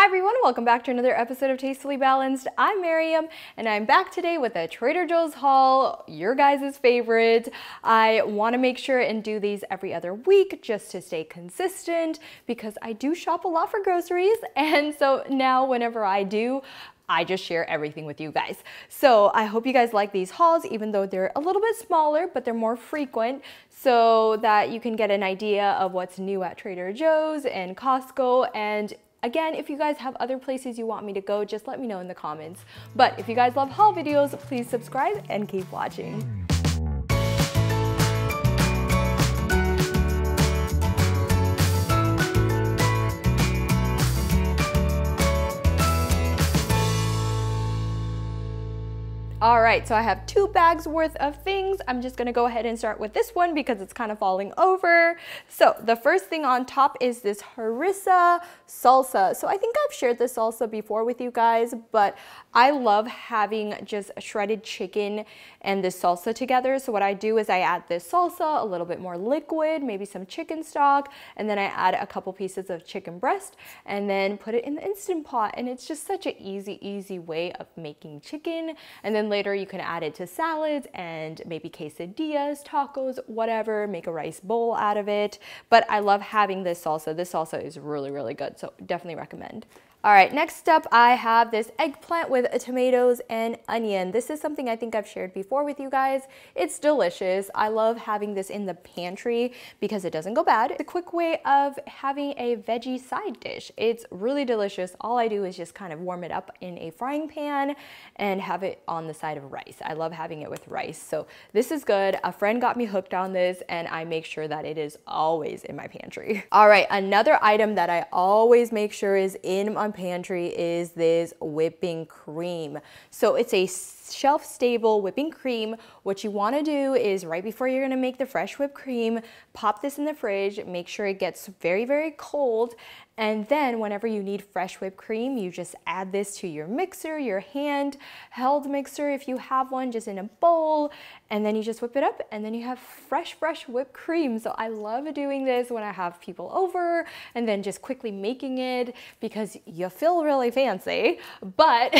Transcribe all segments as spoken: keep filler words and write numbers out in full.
Hi everyone, welcome back to another episode of Tastefully Balanced. I'm Miriam and I'm back today with a Trader Joe's haul, your guys' favorite. I want to make sure and do these every other week just to stay consistent because I do shop a lot for groceries, and so now whenever I do, I just share everything with you guys. So I hope you guys like these hauls, even though they're a little bit smaller, but they're more frequent so that you can get an idea of what's new at Trader Joe's and Costco. And again, if you guys have other places you want me to go, just let me know in the comments. But if you guys love haul videos, please subscribe and keep watching. All right, so I have two bags worth of things. I'm just gonna go ahead and start with this one because it's kind of falling over. So the first thing on top is this Harissa salsa. So I think I've shared this salsa before with you guys, but I love having just shredded chicken and this salsa together. So what I do is I add this salsa, a little bit more liquid, maybe some chicken stock, and then I add a couple pieces of chicken breast and then put it in the Instant Pot. And it's just such an easy, easy way of making chicken. And then later you can add it to salads and maybe quesadillas, tacos, whatever, make a rice bowl out of it. But I love having this salsa. This salsa is really, really good. So definitely recommend. All right, next up I have this eggplant with tomatoes and onion. This is something I think I've shared before with you guys. It's delicious. I love having this in the pantry because it doesn't go bad. It's a quick way of having a veggie side dish. It's really delicious. All I do is just kind of warm it up in a frying pan and have it on the side of rice. I love having it with rice. So this is good. A friend got me hooked on this and I make sure that it is always in my pantry. All right, another item that I always make sure is in my pantry is this whipping cream. So it's a shelf stable whipping cream. What you want to do is right before you're going to make the fresh whipped cream, pop this in the fridge, make sure it gets very, very cold. And then whenever you need fresh whipped cream, you just add this to your mixer, your hand-held mixer if you have one, just in a bowl, and then you just whip it up and then you have fresh, fresh whipped cream. So I love doing this when I have people over and then just quickly making it because you feel really fancy, but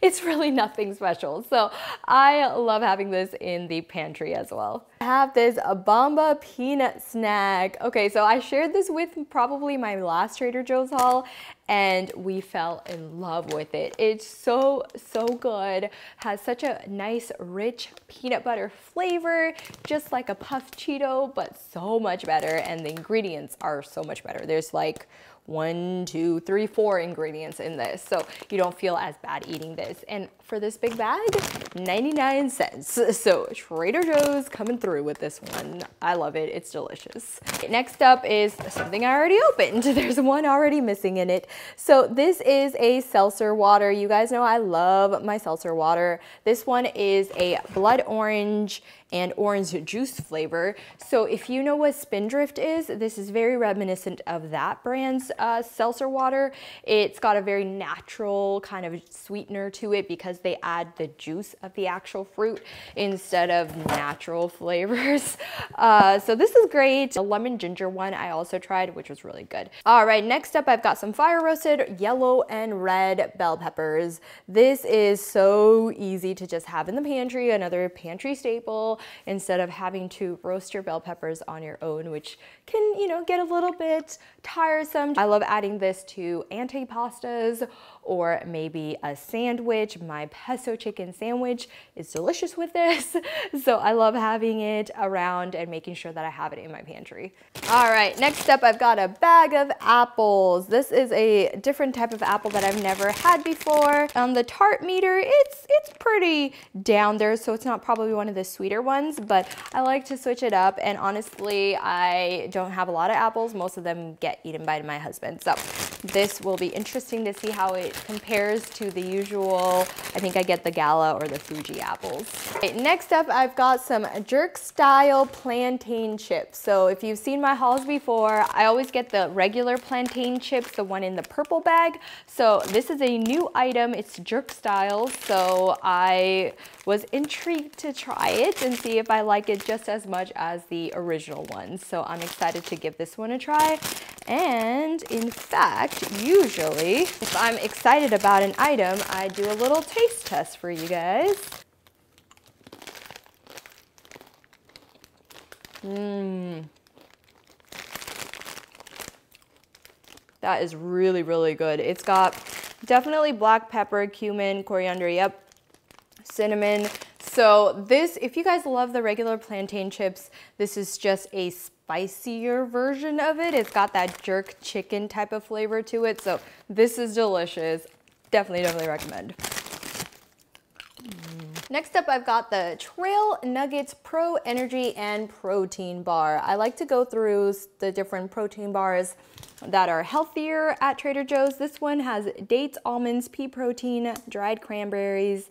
it's really nothing special. So I love having this in the pantry as well. I have this Bamba peanut snack. Okay, so I shared this with probably my last Trader Joe's haul and we fell in love with it. It's so, so good. Has such a nice, rich peanut butter flavor, just like a puffed Cheeto, but so much better. And the ingredients are so much better. There's like one, two, three, four ingredients in this. So you don't feel as bad eating this. And for this big bag, ninety-nine cents. So Trader Joe's coming through with this one. I love it, it's delicious. Next up is something I already opened. There's one already missing in it. So this is a seltzer water. You guys know I love my seltzer water. This one is a blood orange and orange juice flavor. So if you know what Spindrift is, this is very reminiscent of that brand's uh, seltzer water. It's got a very natural kind of sweetener to it because they add the juice of the actual fruit instead of natural flavors. Uh, so this is great. The lemon ginger one I also tried, which was really good. All right, next up I've got some fire roasted yellow and red bell peppers. This is so easy to just have in the pantry, another pantry staple, instead of having to roast your bell peppers on your own, which can, you know, get a little bit tiresome. I love adding this to antipastas or maybe a sandwich. My pesto chicken sandwich is delicious with this. So I love having it around and making sure that I have it in my pantry. All right, next up, I've got a bag of apples. This is a different type of apple that I've never had before. On the tart meter, it's, it's pretty down there, so it's not probably one of the sweeter ones, but I like to switch it up. And honestly, I don't have a lot of apples. Most of them get eaten by my husband. So this will be interesting to see how it compares to the usual. I think I get the Gala or the Fuji apples. Okay, next up, I've got some jerk style plantain chips. So if you've seen my hauls before, I always get the regular plantain chips, the one in the purple bag. So this is a new item. It's jerk style. So I was intrigued to try it and see if I like it just as much as the original one. So I'm excited to give this one a try. And in fact, usually, if I'm excited about an item, I do a little taste test for you guys. Mmm. That is really, really good. It's got definitely black pepper, cumin, coriander, yep, cinnamon. So this, if you guys love the regular plantain chips, this is just a spicier version of it. It's got that jerk chicken type of flavor to it. So this is delicious. Definitely, definitely recommend. Next up, I've got the Trail Nuggets Pro Energy and Protein Bar. I like to go through the different protein bars that are healthier at Trader Joe's. This one has dates, almonds, pea protein, dried cranberries,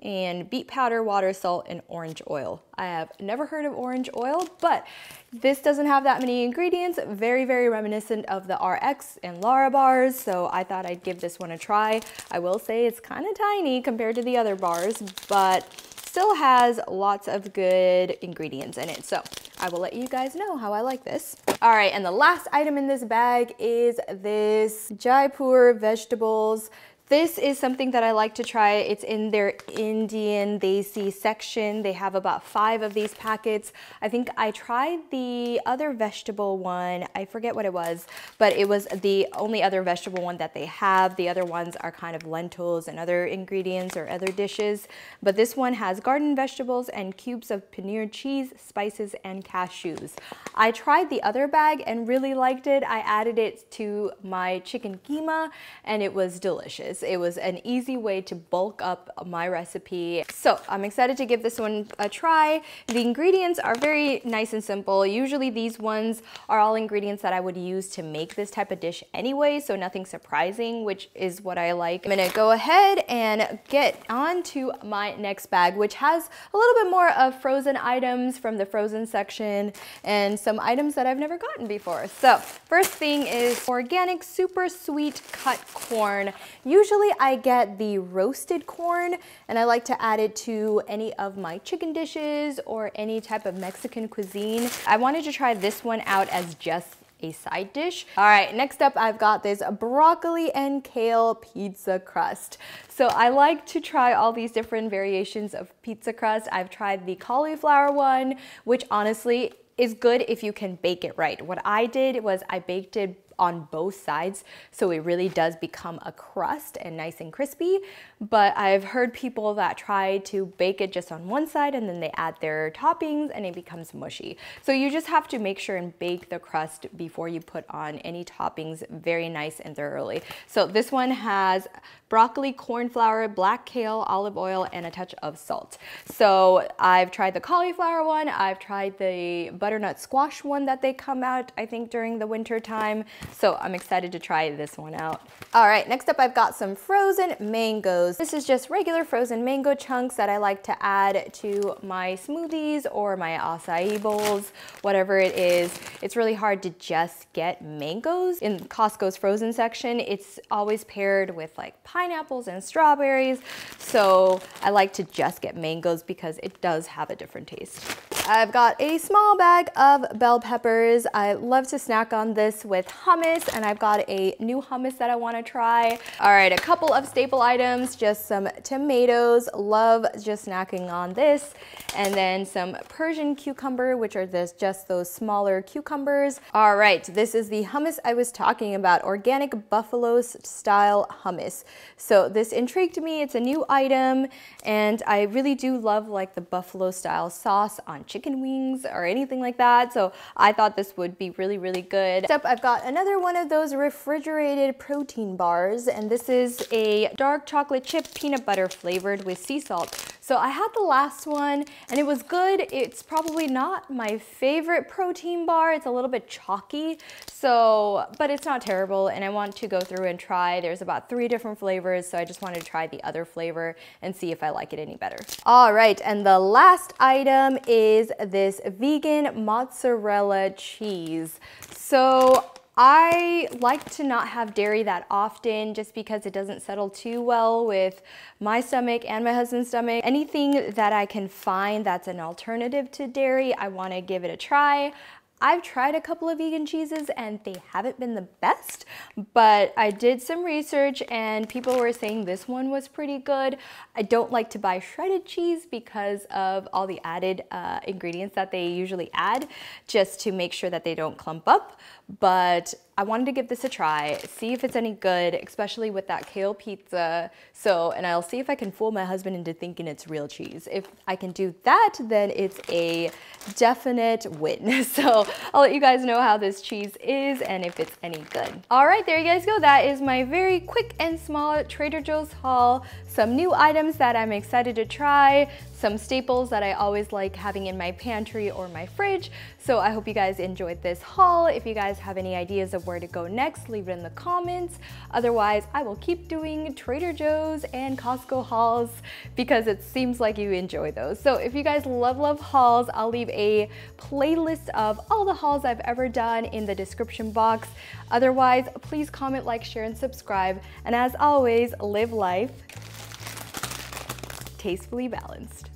and beet powder, water, salt, and orange oil. I have never heard of orange oil, but this doesn't have that many ingredients. Very, very reminiscent of the R X and Lara bars, so I thought I'd give this one a try. I will say it's kind of tiny compared to the other bars, but still has lots of good ingredients in it. So I will let you guys know how I like this. All right, and the last item in this bag is this Jaipur Vegetables. This is something that I like to try. It's in their Indian Desi section. They have about five of these packets. I think I tried the other vegetable one. I forget what it was, but it was the only other vegetable one that they have. The other ones are kind of lentils and other ingredients or other dishes. But this one has garden vegetables and cubes of paneer cheese, spices, and cashews. I tried the other bag and really liked it. I added it to my chicken keema and it was delicious. It was an easy way to bulk up my recipe. So I'm excited to give this one a try. The ingredients are very nice and simple. Usually these ones are all ingredients that I would use to make this type of dish anyway, so nothing surprising, which is what I like. I'm gonna go ahead and get on to my next bag, which has a little bit more of frozen items from the frozen section and some items that I've never gotten before. So first thing is organic super sweet cut corn. You Usually I get the roasted corn and I like to add it to any of my chicken dishes or any type of Mexican cuisine. I wanted to try this one out as just a side dish. All right, next up I've got this broccoli and kale pizza crust. So I like to try all these different variations of pizza crust. I've tried the cauliflower one, which honestly is good if you can bake it right. What I did was I baked it on both sides, so it really does become a crust and nice and crispy. But I've heard people that try to bake it just on one side and then they add their toppings and it becomes mushy. So you just have to make sure and bake the crust before you put on any toppings very nice and thoroughly. So this one has broccoli, corn flour, black kale, olive oil, and a touch of salt. So I've tried the cauliflower one, I've tried the butternut squash one that they come out, I think, during the winter time. So I'm excited to try this one out. All right, next up I've got some frozen mangoes. This is just regular frozen mango chunks that I like to add to my smoothies or my acai bowls, whatever it is. It's really hard to just get mangoes. In Costco's frozen section, it's always paired with like pineapples and strawberries. So I like to just get mangoes because it does have a different taste. I've got a small bag of bell peppers. I love to snack on this with hummus, and I've got a new hummus that I want to try. All right, a couple of staple items, just some tomatoes. Love just snacking on this. And then some Persian cucumber, which are this, just those smaller cucumbers. All right, this is the hummus I was talking about, organic buffalo style hummus. So this intrigued me. It's a new item, and I really do love like the buffalo style sauce on chicken wings or anything like that. So I thought this would be really, really good. Next up, I've got another one of those refrigerated protein bars, and this is a dark chocolate chip peanut butter flavored with sea salt. So I had the last one and it was good. It's probably not my favorite protein bar. It's a little bit chalky, so, but it's not terrible and I want to go through and try. There's about three different flavors, so I just wanted to try the other flavor and see if I like it any better. All right, and the last item is this vegan mozzarella cheese. So I like to not have dairy that often just because it doesn't settle too well with my stomach and my husband's stomach. Anything that I can find that's an alternative to dairy, I want to give it a try. I've tried a couple of vegan cheeses and they haven't been the best, but I did some research and people were saying this one was pretty good. I don't like to buy shredded cheese because of all the added uh, ingredients that they usually add just to make sure that they don't clump up, but I wanted to give this a try, see if it's any good, especially with that kale pizza. So, and I'll see if I can fool my husband into thinking it's real cheese. If I can do that, then it's a definite win. So I'll let you guys know how this cheese is and if it's any good. All right, there you guys go. That is my very quick and small Trader Joe's haul. Some new items that I'm excited to try, some staples that I always like having in my pantry or my fridge. So I hope you guys enjoyed this haul. If you guys have any ideas of where to go next, leave it in the comments. Otherwise, I will keep doing Trader Joe's and Costco hauls because it seems like you enjoy those. So if you guys love, love hauls, I'll leave a playlist of all the hauls I've ever done in the description box. Otherwise, please comment, like, share, and subscribe. And as always, live life tastefully balanced.